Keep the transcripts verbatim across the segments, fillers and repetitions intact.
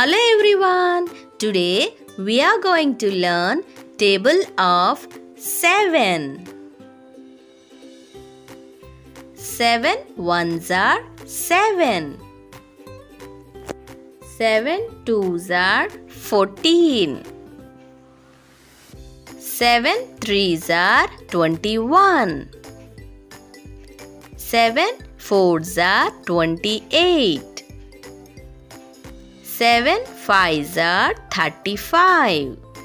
Hello everyone! Today we are going to learn table of seven. Seven ones are seven. Seven twos are fourteen. Seven threes are twenty-one. Seven fours are twenty-eight. Seven fives are thirty-five.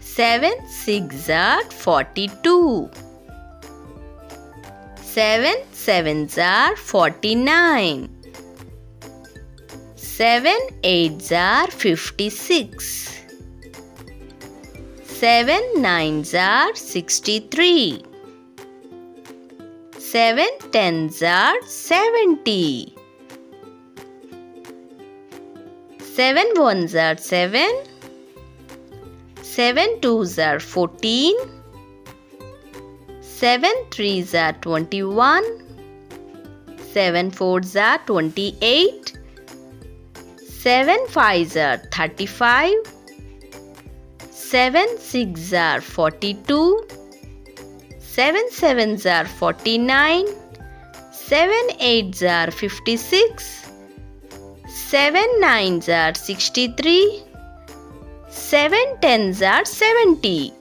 Seven sixes are forty-two. Seven sevens are forty-nine. Seven eights are fifty-six. Seven nines are sixty-three. Seven tens are seventy. Seven ones are seven. Seven twos are fourteen. Seven threes are twenty-one. Seven fours are twenty-eight. Seven fives are thirty-five. Seven sixes are forty-two. Seven sevens are forty-nine. Seven eights are fifty-six. Seven nines are sixty-three. Seven tens are seventy.